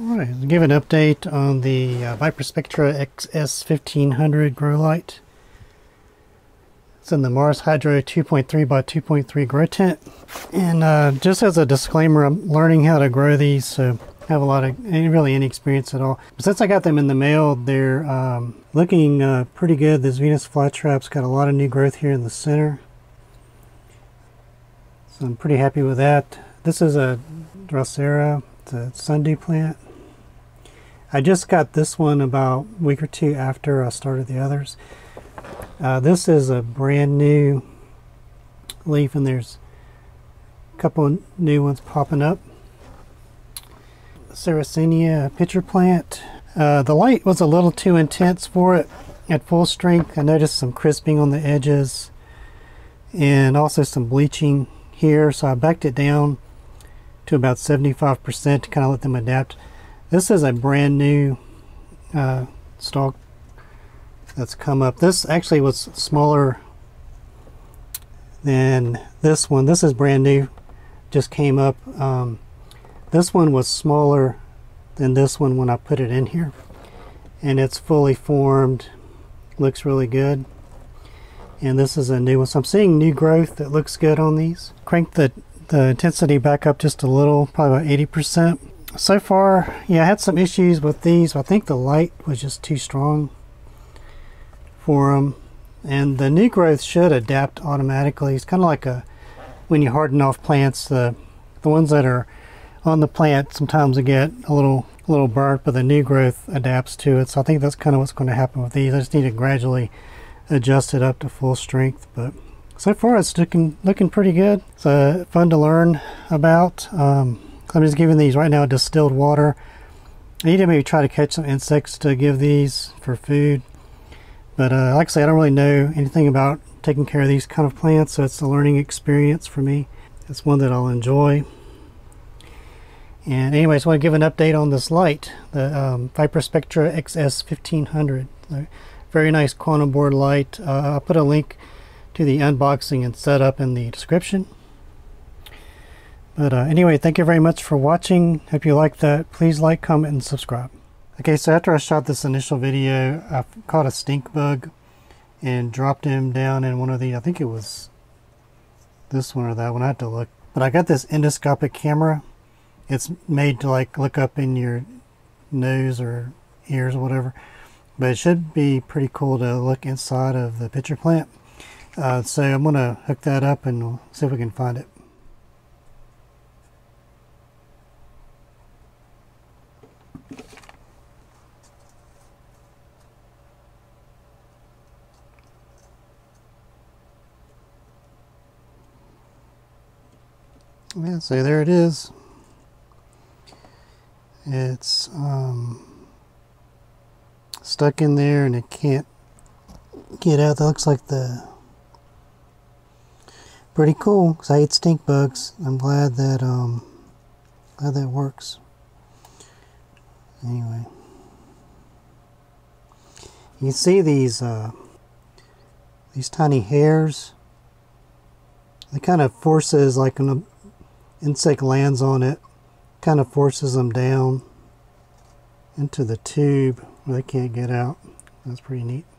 Alright, I'll give an update on the Viparspectra XS1500 grow light. It's in the Mars Hydro 2.3 by 2.3 grow tent. And just as a disclaimer, I'm learning how to grow these, so I have a lot of any experience at all. But since I got them in the mail, they're looking pretty good. This Venus flytrap's got a lot of new growth here in the center. So I'm pretty happy with that. This is a Drosera. It's a sundew plant. I just got this one about a week or two after I started the others. This is a brand new leaf, and there's a couple new ones popping up. Saracenia pitcher plant. The light was a little too intense for it at full strength. I noticed some crisping on the edges and also some bleaching here, so I backed it down to about 75% to kind of let them adapt. This is a brand new stalk that's come up. This actually was smaller than this one. This is brand new, just came up. This one was smaller than this one when I put it in here, and it's fully formed, looks really good. And this is a new one, so I'm seeing new growth that looks good on these. Crank the intensity back up just a little, probably about 80%. So far, yeah, I had some issues with these. I think the light was just too strong for them. And the new growth should adapt automatically. It's kind of like when you harden off plants, the ones that are on the plant sometimes they get a little burnt, but the new growth adapts to it. So I think that's kind of what's going to happen with these. I just need to gradually adjust it up to full strength, but so far it's looking pretty good. It's fun to learn about. I'm just giving these right now distilled water. I need to maybe try to catch some insects to give these for food. But like I say, I don't really know anything about taking care of these kind of plants, so it's a learning experience for me. It's one that I'll enjoy. And anyways, I want to give an update on this light, the Viparspectra XS1500. So, very nice quantum board light. I'll put a link to the unboxing and setup in the description. But anyway, thank you very much for watching. Hope you liked that. Please like, comment, and subscribe. Okay, so after I shot this initial video, I caught a stink bug and dropped him down in one of the, I think it was this one or that one, I had to look. But I got this endoscopic camera. It's made to like look up in your nose or ears or whatever. But it should be pretty cool to look inside of the pitcher plant. So I'm going to hook that up and we'll see if we can find it. Yeah, so there it is. It's stuck in there and it can't get out. That looks like the pretty cool, because I hate stink bugs. I'm glad that works. Anyway, you can see these tiny hairs. It kind of forces, like an insect lands on it, kind of forces them down into the tube where they can't get out. That's pretty neat.